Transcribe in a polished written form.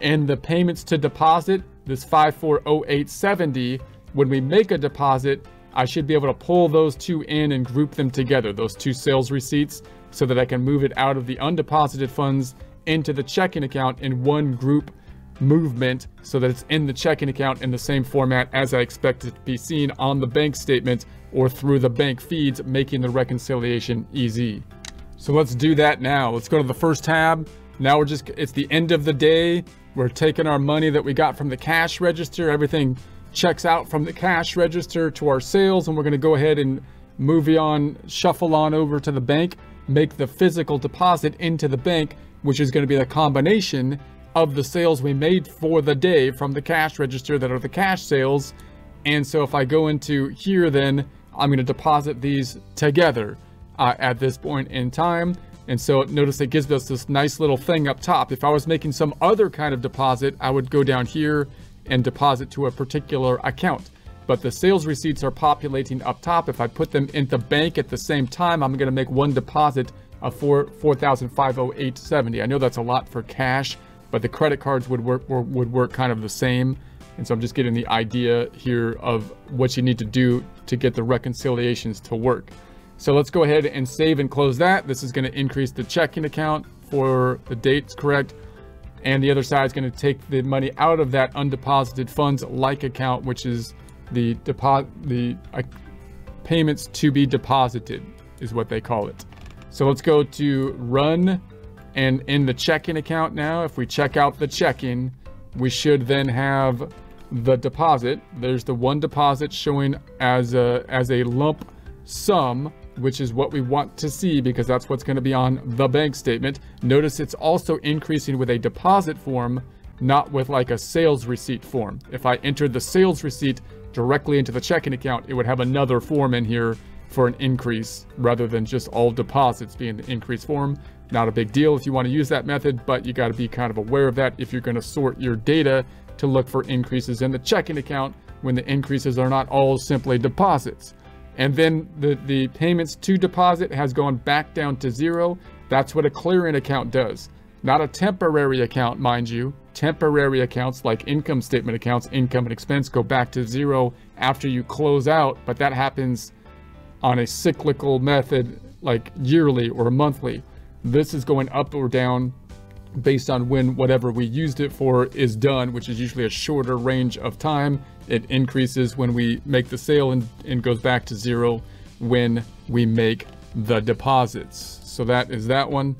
and the payments to deposit, this 540870, when we make a deposit, I should be able to pull those two in and group them together, those two sales receipts, so that I can move it out of the undeposited funds into the checking account in one group movement, so that it's in the checking account in the same format as I expect it to be seen on the bank statement or through the bank feeds, making the reconciliation easy. So let's do that now. Let's go to the first tab. Now we're just, it's the end of the day. We're taking our money that we got from the cash register. Everything checks out from the cash register to our sales, and we're going to go ahead and move on, shuffle on over to the bank, make the physical deposit into the bank, which is going to be the combination of the sales we made for the day from the cash register that are the cash sales. And so if I go into here, then I'm going to deposit these together at this point in time. And so notice it gives us this nice little thing up top. If I was making some other kind of deposit, I would go down here and deposit to a particular account. But the sales receipts are populating up top. If I put them into bank at the same time, I'm going to make one deposit of $4,508.70. I know that's a lot for cash, but the credit cards would work kind of the same. And so I'm just getting the idea here of what you need to do to get the reconciliations to work. So let's go ahead and save and close that. This is going to increase the checking account for the dates correct. And the other side is going to take the money out of that undeposited funds like account, which is the payments to be deposited is what they call it. So let's go to run, and in the checking account now, if we check out the checking, we should then have the deposit. There's the one deposit showing as a lump sum, which is what we want to see because that's what's going to be on the bank statement. Notice it's also increasing with a deposit form, not with like a sales receipt form. If I entered the sales receipt directly into the checking account, it would have another form in here for an increase rather than just all deposits being the increase form. Not a big deal if you want to use that method, but you got to be kind of aware of that if you're going to sort your data to look for increases in the checking account when the increases are not all simply deposits. And then the payments to deposit has gone back down to zero. That's what a clearing account does. Not a temporary account, mind you. Temporary accounts like income statement accounts, income and expense, go back to zero after you close out, but that happens on a cyclical method like yearly or monthly. This is going up or down based on when whatever we used it for is done, which is usually a shorter range of time. It increases when we make the sale and goes back to zero when we make the deposits. So that is that one.